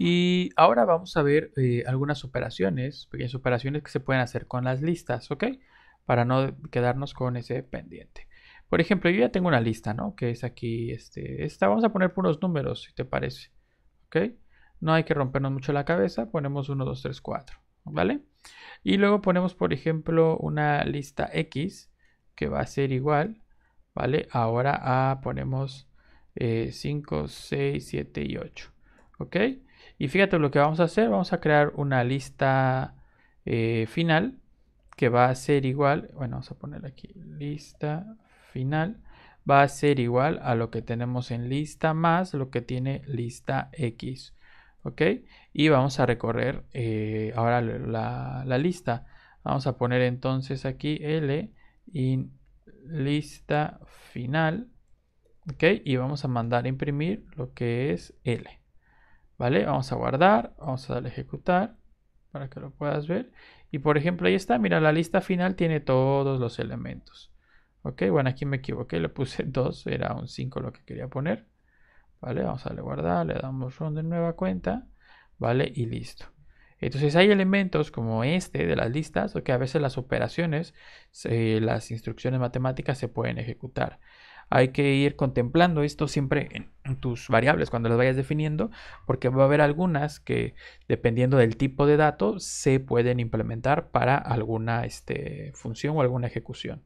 Y ahora vamos a ver algunas operaciones, pequeñas operaciones que se pueden hacer con las listas, ¿ok? Para no quedarnos con ese pendiente. Por ejemplo, yo ya tengo una lista, ¿no? Que es aquí, esta. Vamos a poner puros números, si te parece, ¿ok? No hay que rompernos mucho la cabeza. Ponemos 1, 2, 3, 4, ¿vale? Y luego ponemos, por ejemplo, una lista X que va a ser igual, ¿vale? Ahora ponemos 5, 6, 7 y 8, ¿ok? Y fíjate lo que vamos a hacer. Vamos a crear una lista final que va a ser igual, bueno, vamos a poner aquí lista final, va a ser igual a lo que tenemos en lista más lo que tiene lista X. ¿Ok? Y vamos a recorrer ahora la lista. Vamos a poner entonces aquí L in lista final. ¿Ok? Y vamos a mandar a imprimir lo que es L. ¿Vale? Vamos a guardar. Vamos a darle a ejecutar para que lo puedas ver. Y por ejemplo, ahí está. Mira, la lista final tiene todos los elementos. ¿Ok? Bueno, aquí me equivoqué. Le puse 2. Era un 5 lo que quería poner. ¿Vale? Vamos a darle guardar, le damos run de nueva cuenta, ¿vale? Y listo. Entonces hay elementos como este de las listas, o que a veces las operaciones, las instrucciones matemáticas se pueden ejecutar. Hay que ir contemplando esto siempre en tus variables cuando las vayas definiendo, porque va a haber algunas que, dependiendo del tipo de dato, se pueden implementar para alguna función o alguna ejecución.